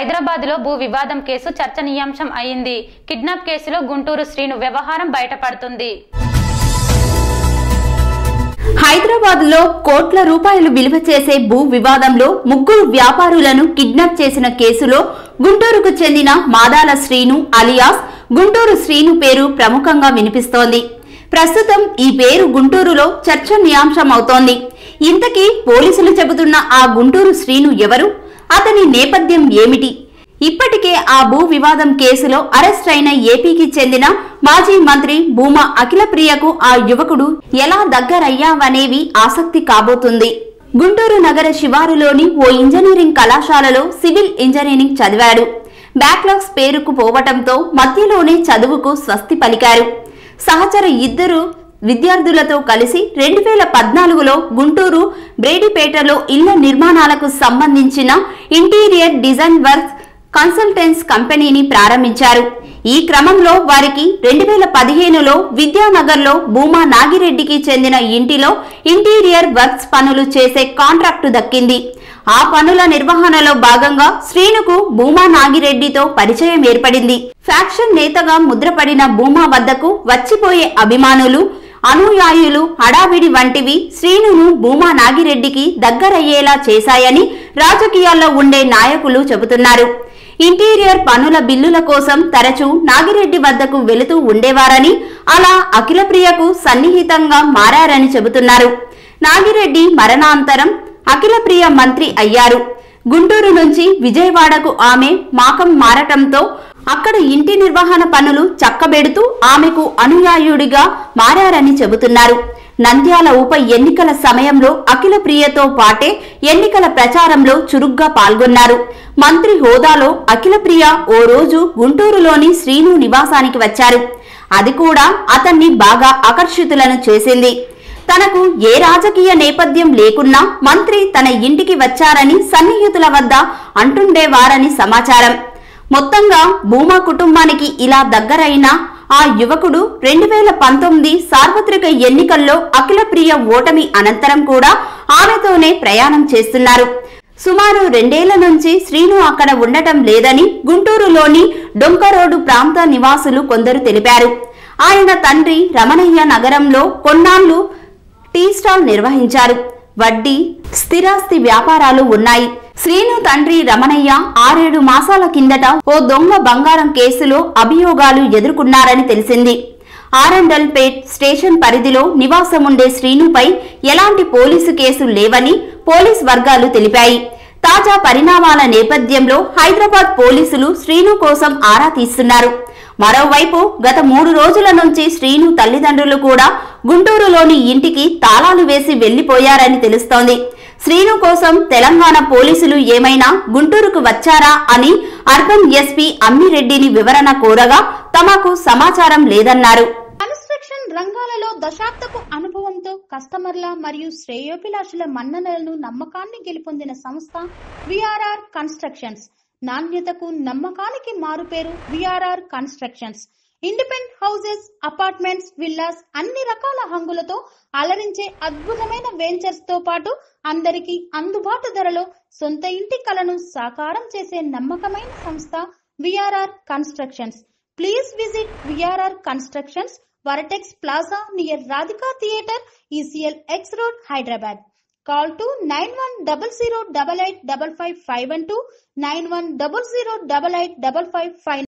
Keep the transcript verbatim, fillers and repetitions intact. హైదరాబాద్ లో భూ వివాదం కేసు చర్చనీయాంశం అయింది. కిడ్నాప్ కేసులో గుంటూరు శ్రీను వ్యవహారం బయటపడుతుంది. హైదరాబాద్ లో కోట్ల రూపాయలు విలువ చేసే భూ వివాదంలో ముగ్గురు వ్యాపారులను కిడ్నాప్ చేసిన కేసులో గుంటూరుకు చెందిన మాదాల శ్రీను అలియాస్ గుంటూరు శ్రీను పేరు ప్రముఖంగా వినిపిస్తోంది. ప్రస్తుతం ఈ పేరు గుంటూరులో చర్చనీయాంశం అవుతోంది. ఇంతకీ పోలీసులు చెబుతున్న ఆ గుంటూరు శ్రీను ఎవరు? అతని నేపథ్యం ఏమిటి? ఇప్పటికే ఆ భూ వివాదం కేసులో అరెస్ట్ అయిన ఏపీకి చెందిన మాజీ మంత్రి భూమా అఖిల ప్రియకు ఆ యువకుడు ఎలా దగ్గరయ్యావనేవి ఆసక్తి కాబోతుంది. గుంటూరు నగర శివారులోని ఓ ఇంజనీరింగ్ కళాశాలలో సివిల్ ఇంజనీరింగ్ చదివాడు. బ్యాక్లాగ్స్ పేరుకు పోవటంతో మధ్యలోనే చదువుకు స్వస్తి పలికారు. సహచర ఇద్దరు విద్యార్థులతో కలిసి రెండు వేల పద్నాలుగులో గుంటూరు బ్రేడిపేటలో ఇళ్ల నిర్మాణాలకు సంబంధించిన ఇంటీరియర్ డిజైన్ వర్క్స్ కన్సల్టెన్స్ కంపెనీని ప్రారంభించారు. ఈ క్రమంలో వారికి రెండు వేల పదిహేనులో విద్యానగర్లో భూమా నాగిరెడ్డికి చెందిన ఇంటిలో ఇంటీరియర్ వర్క్స్ పనులు చేసే కాంట్రాక్టు దక్కింది. ఆ పనుల నిర్వహణలో భాగంగా శ్రీనుకు భూమా నాగిరెడ్డితో పరిచయం ఏర్పడింది. ఫ్యాక్షన్ నేతగా ముద్రపడిన భూమా వద్దకు వచ్చిపోయే అభిమానులు, అనుయాయులు హడావిడి వంటివి శ్రీనును భూమా నాగిరెడ్డికి దగ్గరయ్యేలా చేశాయని రాజకీయాల్లో ఉండే నాయకులు చెబుతున్నారు. ఇంటీరియర్ పనుల బిల్లుల కోసం తరచూ నాగిరెడ్డి వద్దకు వెళుతూ ఉండేవారని, అలా అఖిల ప్రియకు సన్నిహితంగా మారారని చెబుతున్నారు. నాగిరెడ్డి మరణాంతరం అఖిల ప్రియ మంత్రి అయ్యారు. గుంటూరు నుంచి విజయవాడకు ఆమె మాకం మారటంతో అక్కడ ఇంటి నిర్వహణ పనులు చక్కబెడుతూ ఆమెకు అనుయాయుడిగా మారారని చెబుతున్నారు. నంద్యాల ఉప ఎన్నికల సమయంలో అఖిల ప్రియతో పాటే ఎన్నికల ప్రచారంలో చురుగ్గా పాల్గొన్నారు. మంత్రి హోదాలో అఖిల ప్రియ ఓ రోజు గుంటూరులోని శ్రీను నివాసానికి వచ్చారు. అది కూడా అతన్ని బాగా ఆకర్షితులను చేసింది. తనకు ఏ రాజకీయ నేపథ్యం లేకున్నా మంత్రి తన ఇంటికి వచ్చారని సన్నిహితుల వద్ద అంటుండేవారని సమాచారం. మొత్తంగా భూమా కుటుంబానికి ఇలా దగ్గరైన ఆ యువకుడు రెండు వేల పంతొమ్మిది సార్వత్రిక ఎన్నికల్లో అఖిల ప్రియ ఓటమి అనంతరం కూడా ఆమెతోనే ప్రయాణం చేస్తున్నారు. సుమారు రెండేళ్ల నుంచి శ్రీను అక్కడ ఉండటం లేదని గుంటూరులోని డొంకరోడు ప్రాంత నివాసులు కొందరు తెలిపారు. ఆయన తండ్రి రమణయ్య నగరంలో కొన్నాళ్లు టీ స్టాల్ నిర్వహించారు. వడ్డీ, స్థిరాస్తి వ్యాపారాలు ఉన్నాయి. శ్రీను తండ్రి రమణయ్య ఆరేడు మాసాల కిందట ఓ దొంగ బంగారం కేసులో అభియోగాలు ఎదుర్కొన్నారని తెలిసింది. ఆరండల్పేట్ స్టేషన్ పరిధిలో నివాసముండే శ్రీనుపై ఎలాంటి పోలీసు కేసు లేవని పోలీస్ వర్గాలు తెలిపాయి. తాజా పరిణామాల నేపథ్యంలో హైదరాబాద్ పోలీసులు శ్రీను కోసం ఆరా తీస్తున్నారు. మరోవైపు గత మూడు రోజుల నుంచి శ్రీను తల్లిదండ్రులు కూడా గుంటూరులోని ఇంటికి తాళాలు వేసి వెళ్లిపోయారని తెలుస్తోంది. శ్రీను కోసం తెలంగాణ పోలీసులు ఏమైనా గుంటూరుకు వచ్చారా అని అర్బన్ ఎస్పీ అమ్మిరెడ్డిని వివరణ కోరగా తమకు సమాచారం లేదన్నారు. కన్స్ట్రక్షన్ రంగాలలో దశాబ్దపు అనుభవంతో కస్టమర్ల మరియు శ్రేయోభిలాషుల మన్ననలను నమ్మకాన్ని గెలుపొందిన సంస్థ విఆర్ఆర్ కన్స్ట్రక్షన్స్. నాణ్యతకు నమ్మకానికి మారుపేరు VRR constructions. Independent houses, apartments, villas అన్ని రకాల హంగులతో అలరించే అద్భుతమైన వెంచర్స్ తో పాటు అందరికీ అందుబాటు ధరలో సొంత ఇంటి కలను సాకారం చేసే నమ్మకమైన సంస్థ VRR constructions. Please visit VRR constructions, Vertex plaza near Radhika theatre, ECL X road, Hyderabad. Call to nine one zero zero double eight double five five one two nine one zero zero double eight double five five